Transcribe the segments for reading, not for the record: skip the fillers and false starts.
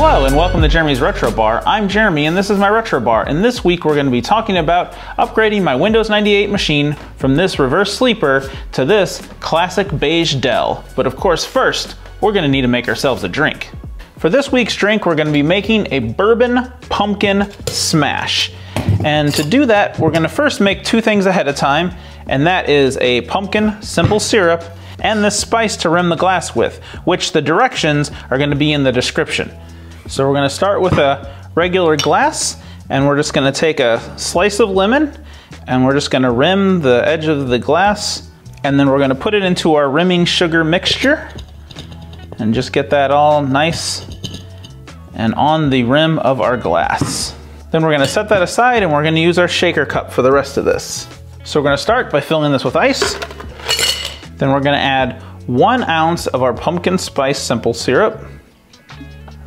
Hello and welcome to Jeremy's Retro Bar. I'm Jeremy and this is my Retro Bar, and this week we're going to be talking about upgrading my Windows 98 machine from this reverse sleeper to this classic beige Dell. But of course first, we're going to need to make ourselves a drink. For this week's drink, we're going to be making a bourbon pumpkin smash. And to do that, we're going to first make two things ahead of time, and that is a pumpkin simple syrup and this spice to rim the glass with, which the directions are going to be in the description. So we're going to start with a regular glass, and we're just going to take a slice of lemon and we're just going to rim the edge of the glass, and then we're going to put it into our rimming sugar mixture and just get that all nice and on the rim of our glass. Then we're going to set that aside and we're going to use our shaker cup for the rest of this. So we're going to start by filling this with ice. Then we're going to add 1 ounce of our pumpkin spice simple syrup.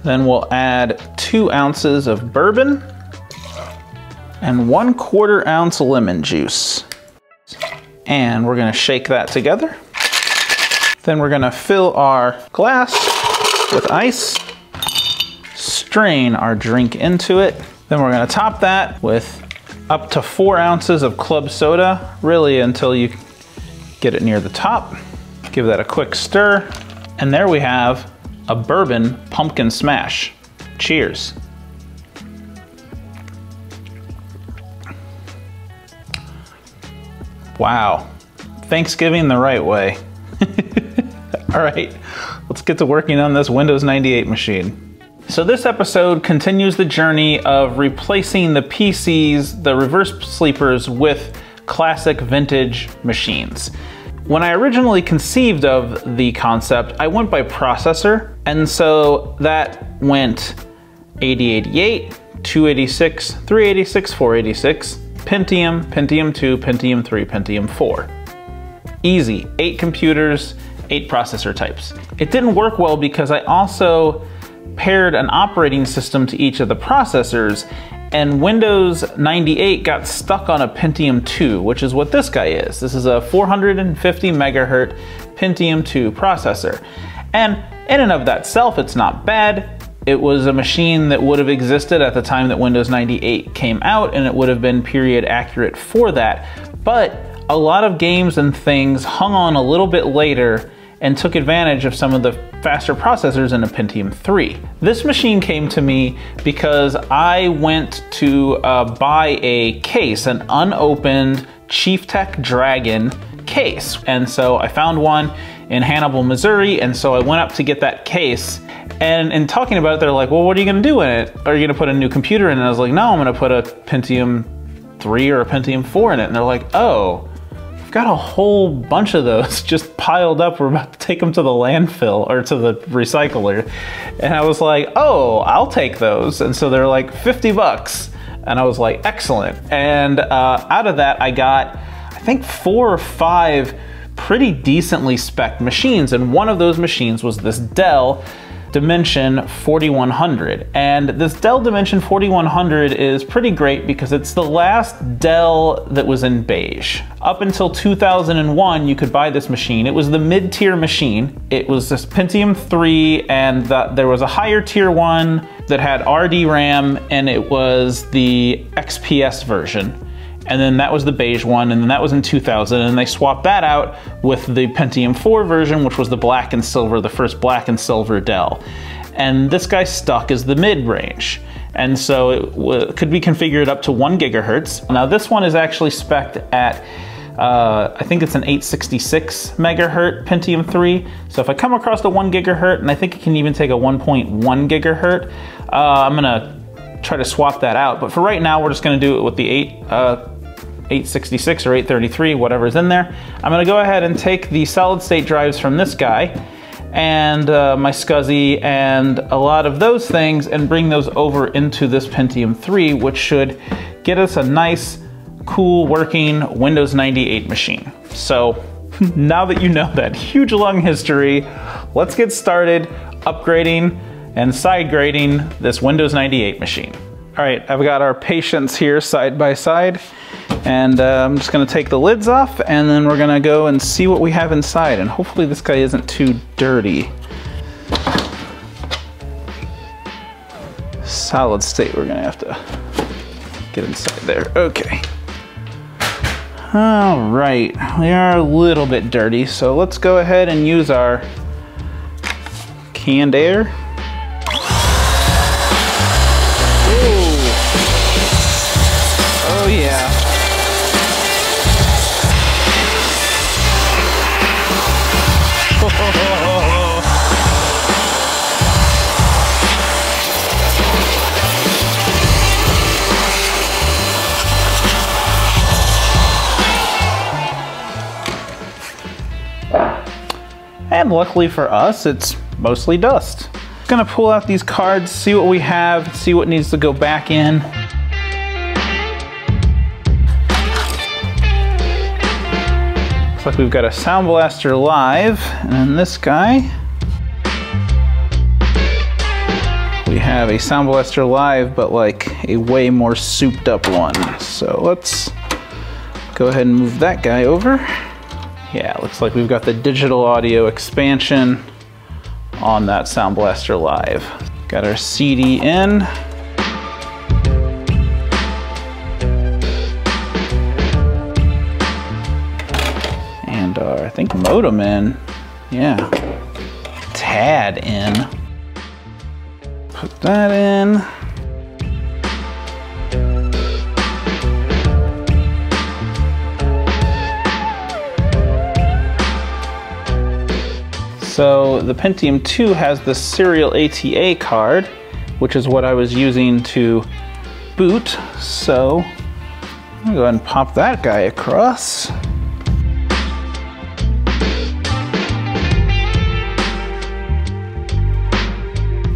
Then we'll add 2 ounces of bourbon and 1/4 ounce lemon juice. And we're going to shake that together. Then we're going to fill our glass with ice, strain our drink into it. Then we're going to top that with up to 4 ounces of club soda, really until you get it near the top. Give that a quick stir. And there we have a bourbon pumpkin smash. Cheers. Wow, Thanksgiving the right way. All right, let's get to working on this Windows 98 machine. So this episode continues the journey of replacing the PCs, the reverse sleepers, with classic vintage machines. When I originally conceived of the concept, I went by processor, and so that went 8088, 286, 386, 486, Pentium, Pentium II, Pentium III, Pentium IV. Easy, 8 computers, 8 processor types. It didn't work well because I also paired an operating system to each of the processors, and Windows 98 got stuck on a Pentium II, which is what this guy is. This is a 450 megahertz Pentium II processor. And in and of itself, it's not bad. It was a machine that would have existed at the time that Windows 98 came out, and it would have been period accurate for that. But a lot of games and things hung on a little bit later and took advantage of some of the faster processors in a Pentium III. This machine came to me because I went to buy a case, an unopened Chief Tech Dragon case. And so I found one in Hannibal, Missouri, and so I went up to get that case. And in talking about it, they're like, well, what are you gonna do in it? Are you gonna put a new computer in it? And I was like, no, I'm gonna put a Pentium III or a Pentium IV in it. And they're like, oh, got a whole bunch of those just piled up. We're about to take them to the landfill or to the recycler. And I was like, oh, I'll take those. And so they're like $50. And I was like, excellent. And out of that, I got, I think 4 or 5 pretty decently spec'd machines. And one of those machines was this Dell Dimension 4100. And this Dell Dimension 4100 is pretty great because it's the last Dell that was in beige. Up until 2001, you could buy this machine. It was the mid-tier machine. It was this Pentium III, and there was a higher tier one that had RDRAM, and it was the XPS version. And then that was the beige one, and then that was in 2000, and they swapped that out with the Pentium IV version, which was the black and silver, the first black and silver Dell. And this guy stuck as the mid-range. And so it could be configured up to 1 gigahertz. Now this one is actually spec'd at, I think it's an 866 megahertz Pentium III. So if I come across the 1 gigahertz, and I think it can even take a 1.1 gigahertz, I'm gonna try to swap that out. But for right now, we're just gonna do it with the 866 or 833, whatever's in there. I'm gonna go ahead and take the solid state drives from this guy and my SCSI and a lot of those things and bring those over into this Pentium III, which should get us a nice, cool working Windows 98 machine. So now that you know that huge long history, let's get started upgrading and side grading this Windows 98 machine. All right, I've got our patients here side by side, and I'm just gonna take the lids off, and then we're gonna go and see what we have inside, and hopefully this guy isn't too dirty. solid state. We're gonna have to get inside there. Okay. All right, we are a little bit dirty, so let's go ahead and use our canned air. Ooh. Oh yeah. And luckily for us, it's mostly dust. I'm gonna pull out these cards, see what we have, see what needs to go back in. Looks like we've got a Sound Blaster Live, and then this guy. We have a Sound Blaster Live, but like a way more souped up one. So let's go ahead and move that guy over. Yeah, looks like we've got the digital audio expansion on that Sound Blaster Live. Got our CD in. And our, I think, modem in. Yeah. TAD in. Put that in. So the Pentium II has the serial ATA card, which is what I was using to boot. So I'm gonna go ahead and pop that guy across. All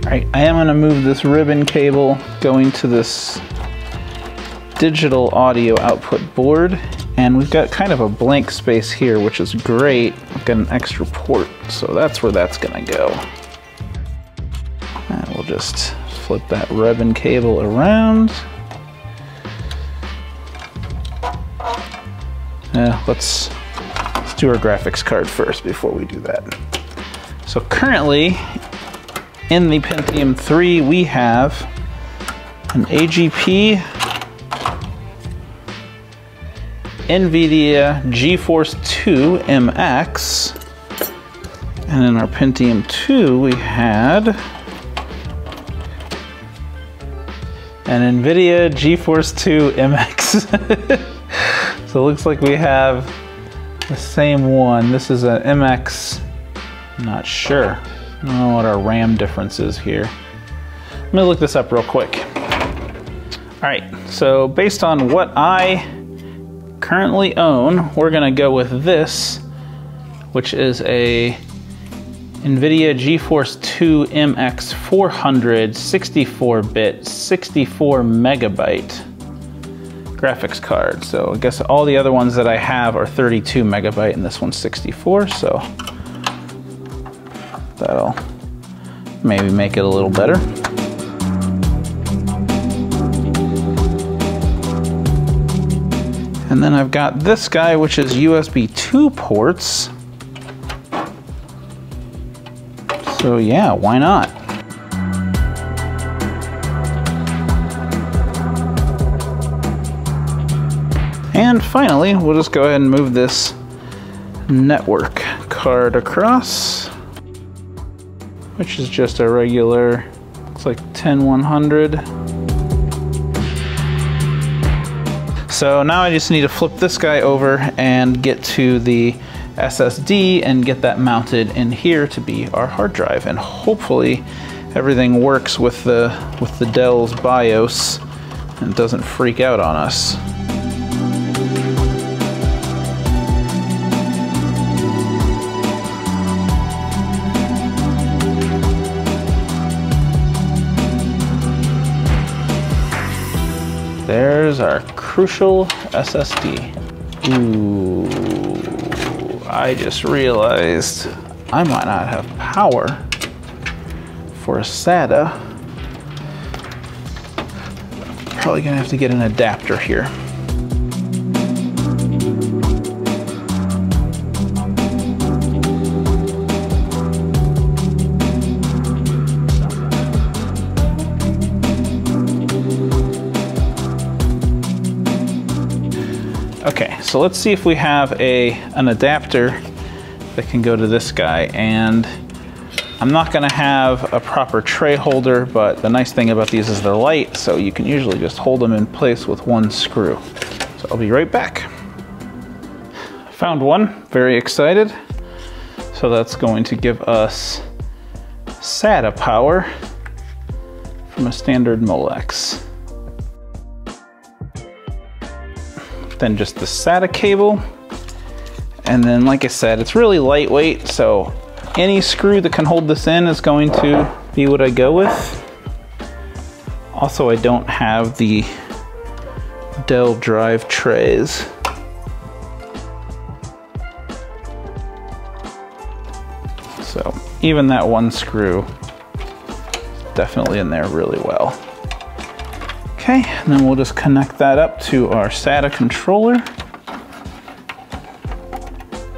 right, I am gonna move this ribbon cable going to this digital audio output board. And we've got kind of a blank space here, which is great. We've got an extra port, so that's where that's gonna go. And we'll just flip that ribbon cable around. Let's do our graphics card first before we do that. So currently, in the Pentium III, we have an AGP, NVIDIA GeForce 2 MX. And in our Pentium II, we had an NVIDIA GeForce 2 MX. So it looks like we have the same one. This is an MX, I'm not sure. I don't know what our RAM difference is here. Let me look this up real quick. All right, so based on what I currently own, we're gonna go with this, which is a NVIDIA GeForce 2 MX 400 64-bit, 64 megabyte graphics card. So I guess all the other ones that I have are 32 megabyte and this one's 64, so that'll maybe make it a little better. And then I've got this guy, which is USB 2 ports. So yeah, why not? And finally, we'll just go ahead and move this network card across, which is just a regular, looks like 10100. So now I just need to flip this guy over and get to the SSD and get that mounted in here to be our hard drive. And hopefully everything works with the Dell's BIOS and doesn't freak out on us. There's our crucial SSD. Ooh, I just realized I might not have power for a SATA. Probably gonna have to get an adapter here. So let's see if we have an adapter that can go to this guy. And I'm not gonna have a proper tray holder, but the nice thing about these is they're light, so you can usually just hold them in place with one screw. So I'll be right back. Found one, very excited. So that's going to give us SATA power from a standard Molex. Then just the SATA cable. And then, like I said, it's really lightweight, so any screw that can hold this in is going to be what I go with. Also, I don't have the Dell drive trays. So even that one screw is definitely in there really well. Okay, and then we'll just connect that up to our SATA controller,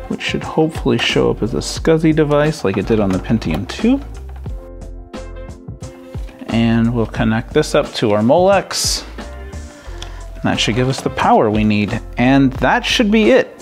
which should hopefully show up as a SCSI device like it did on the Pentium II. And we'll connect this up to our Molex. And that should give us the power we need. And that should be it.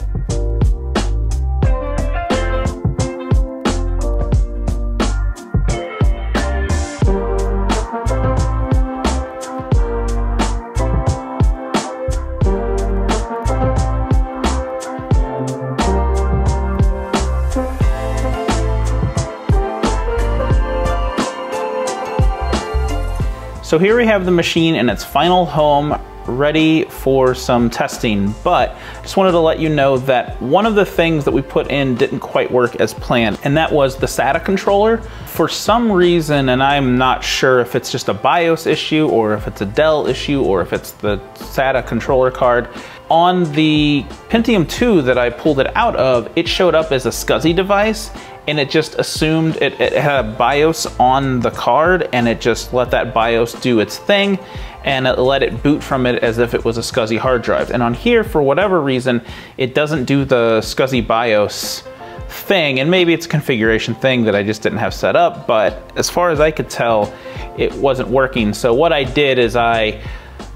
So here we have the machine in its final home, ready for some testing, but I just wanted to let you know that one of the things that we put in didn't quite work as planned, and that was the SATA controller. For some reason, and I'm not sure if it's just a BIOS issue or if it's a Dell issue or if it's the SATA controller card, on the Pentium II that I pulled it out of, it showed up as a SCSI device, and it just assumed it had a BIOS on the card, and it just let that BIOS do its thing, and it let it boot from it as if it was a SCSI hard drive. And on here, for whatever reason, it doesn't do the SCSI BIOS thing, and maybe it's a configuration thing that I just didn't have set up, but as far as I could tell, it wasn't working. So what I did is I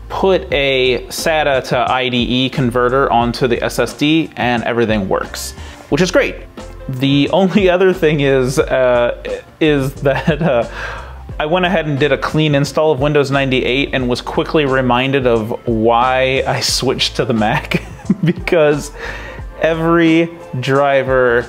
put a SATA to IDE converter onto the SSD, and everything works, which is great. The only other thing is that I went ahead and did a clean install of Windows 98 and was quickly reminded of why I switched to the Mac, because every driver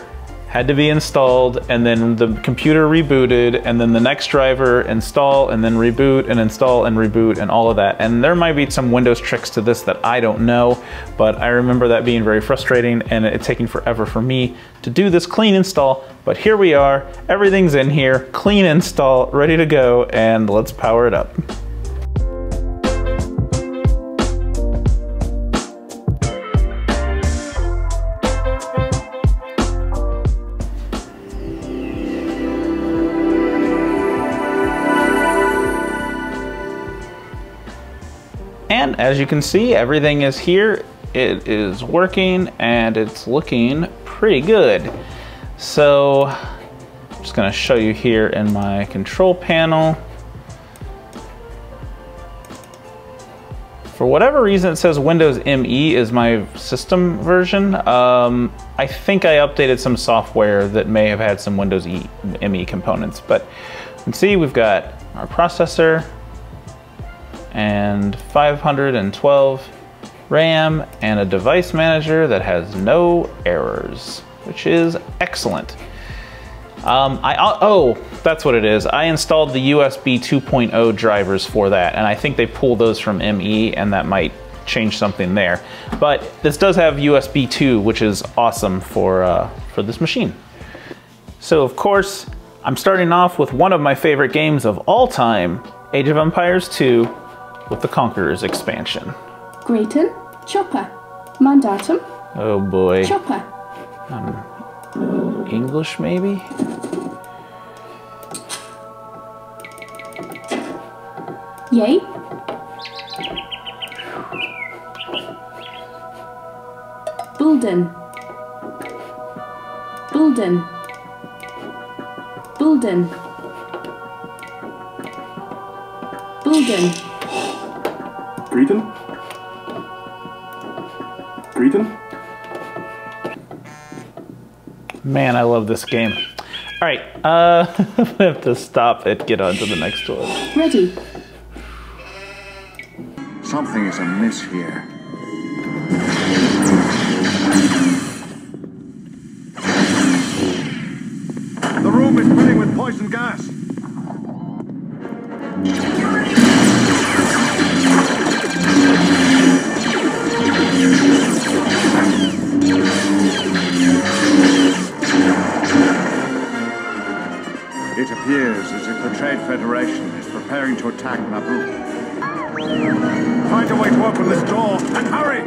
had to be installed, and then the computer rebooted, and then the next driver install, and then reboot, and install, and reboot, and all of that. And there might be some Windows tricks to this that I don't know, but I remember that being very frustrating and it taking forever for me to do this clean install. But here we are, everything's in here, clean install, ready to go, and let's power it up. And as you can see, everything is here. It is working and it's looking pretty good. So I'm just gonna show you here in my control panel. For whatever reason, it says Windows ME is my system version. I think I updated some software that may have had some Windows ME components, but you can see we've got our processor, and 512 RAM, and a device manager that has no errors, which is excellent. Oh, that's what it is. I installed the USB 2.0 drivers for that, and I think they pull those from ME, and that might change something there. But this does have USB 2, which is awesome for this machine. So of course, I'm starting off with one of my favorite games of all time, Age of Empires II, with the Conqueror's expansion. Greaton, Chopper, Mandatum. Oh boy. Chopper. English maybe? Yay. Bulden. Bulden. Bulden. Bulden. Greeting. Greeting. Man, I love this game. All right, I have to stop and get on to the next one. Ready. Something is amiss here. The room is filling with poison gas. It appears as if the Trade Federation is preparing to attack Naboo. Find a way to open this door, and hurry!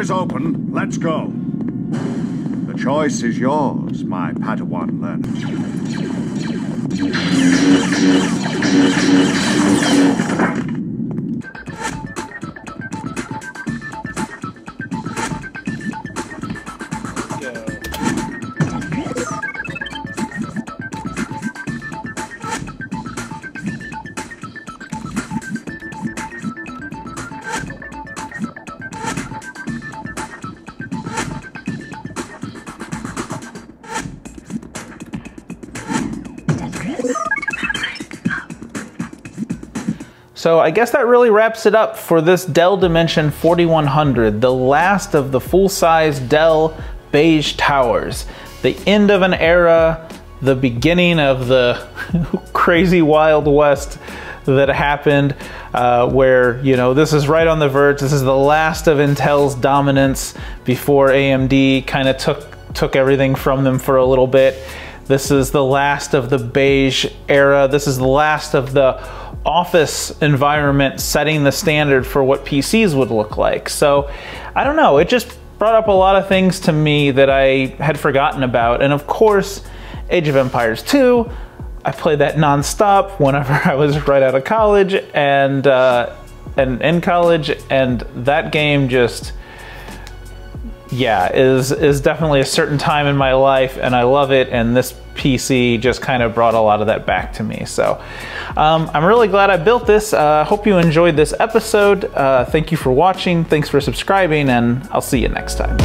Is open, let's go. The choice is yours, my Padawan learner. So I guess that really wraps it up for this Dell Dimension 4100, the last of the full-size Dell beige towers. The end of an era, the beginning of the crazy Wild West that happened, where, you know, this is right on the verge. This is the last of Intel's dominance before AMD kind of took everything from them for a little bit. This is the last of the beige era. This is the last of the office environment setting the standard for what PCs would look like. So I don't know, it just brought up a lot of things to me that I had forgotten about. And of course, Age of Empires II, I played that nonstop whenever I was right out of college and in college, and that game just, yeah, is definitely a certain time in my life, and I love it, and this PC just kind of brought a lot of that back to me. So I'm really glad I built this. Hope you enjoyed this episode. Thank you for watching, thanks for subscribing, and I'll see you next time.